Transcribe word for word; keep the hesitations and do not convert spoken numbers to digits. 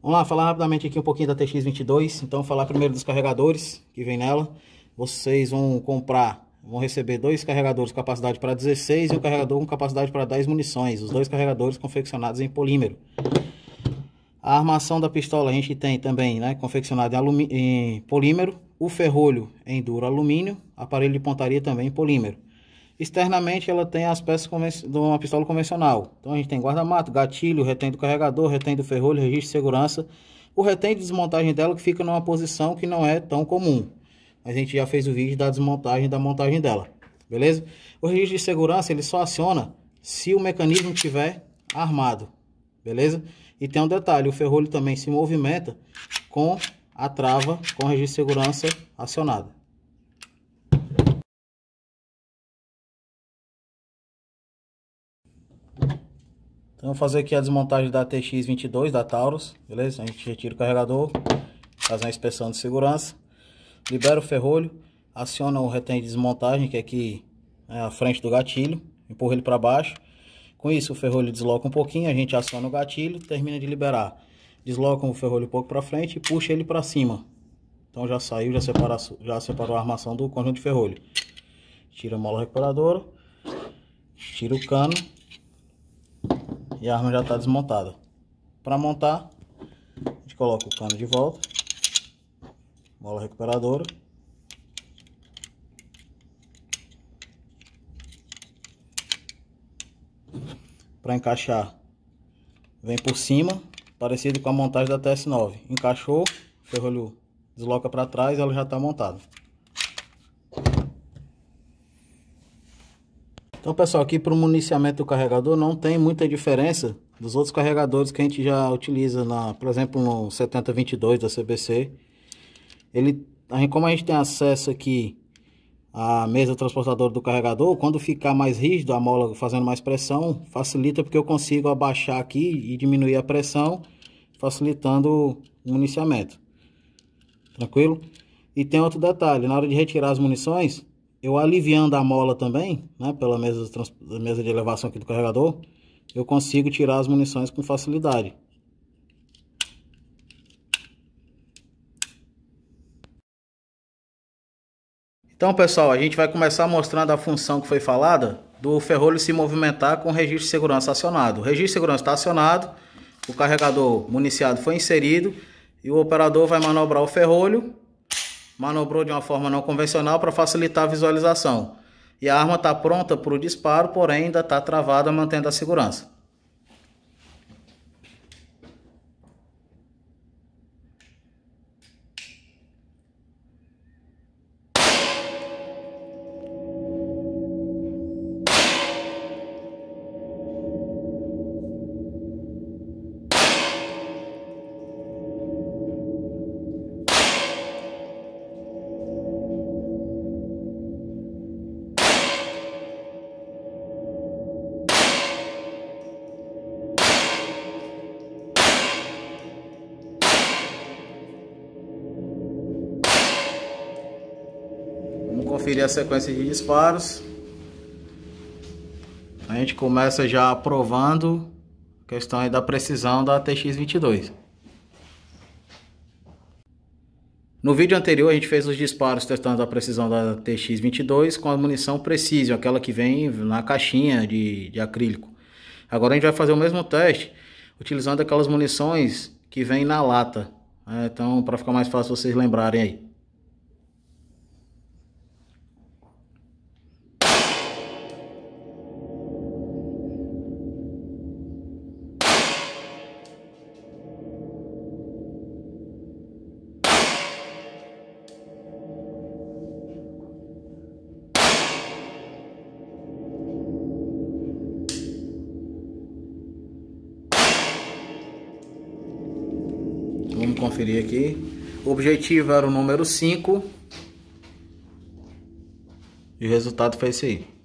Vamos lá, falar rapidamente aqui um pouquinho da T X vinte e dois. Então, falar primeiro dos carregadores que vem nela. Vocês vão comprar, vão receber dois carregadores com capacidade para dezesseis e um carregador com capacidade para dez munições. Os dois carregadores confeccionados em polímero. A armação da pistola a gente tem também, né, confeccionada em, em polímero. O ferrolho em duro alumínio. Aparelho de pontaria também em polímero. Externamente ela tem as peças de uma pistola convencional. Então a gente tem guarda-mato, gatilho, retém do carregador, retém do ferrolho, registro de segurança. O retém de desmontagem dela que fica numa posição que não é tão comum. A gente já fez o vídeo da desmontagem da montagem dela, beleza? O registro de segurança ele só aciona se o mecanismo estiver armado, beleza? E tem um detalhe, o ferrolho também se movimenta com a trava com o registro de segurança acionado. Então, vou fazer aqui a desmontagem da T X vinte e dois, da Taurus, beleza? A gente retira o carregador, faz uma inspeção de segurança, libera o ferrolho, aciona o retém de desmontagem, que é aqui é a frente do gatilho, empurra ele para baixo. Com isso, o ferrolho desloca um pouquinho, a gente aciona o gatilho, termina de liberar. Desloca o ferrolho um pouco para frente e puxa ele para cima. Então, já saiu, já separa, já separou a armação do conjunto de ferrolho. Tira a mola recuperadora, tira o cano. E a arma já está desmontada. Para montar, a gente coloca o cano de volta, mola recuperadora, para encaixar, vem por cima, parecido com a montagem da T S nove. Encaixou, o ferrolho desloca para trás, ela já está montada. Então, pessoal, aqui para o municiamento do carregador não tem muita diferença dos outros carregadores que a gente já utiliza, na, por exemplo, no setenta vinte e dois da C B C. Ele, como a gente tem acesso aqui à mesa transportadora do carregador, quando ficar mais rígido, a mola fazendo mais pressão, facilita porque eu consigo abaixar aqui e diminuir a pressão, facilitando o municiamento. Tranquilo? E tem outro detalhe, na hora de retirar as munições, eu aliviando a mola também, né, pela mesa, trans, mesa de elevação aqui do carregador, eu consigo tirar as munições com facilidade. Então, pessoal, a gente vai começar mostrando a função que foi falada do ferrolho se movimentar com o registro de segurança acionado. O registro de segurança está acionado, o carregador municiado foi inserido e o operador vai manobrar o ferrolho. Manobrou de uma forma não convencional para facilitar a visualização. E a arma está pronta para o disparo, porém ainda está travada, mantendo a segurança. Conferir a sequência de disparos. A gente começa já provando a questão aí da precisão da T X vinte e dois. No vídeo anterior a gente fez os disparos testando a precisão da T X vinte e dois com a munição Precision, aquela que vem na caixinha de, de acrílico. Agora a gente vai fazer o mesmo teste utilizando aquelas munições que vem na lata, né? Então, para ficar mais fácil vocês lembrarem aí. Vamos conferir aqui. O objetivo era o número cinco. E o resultado foi esse aí.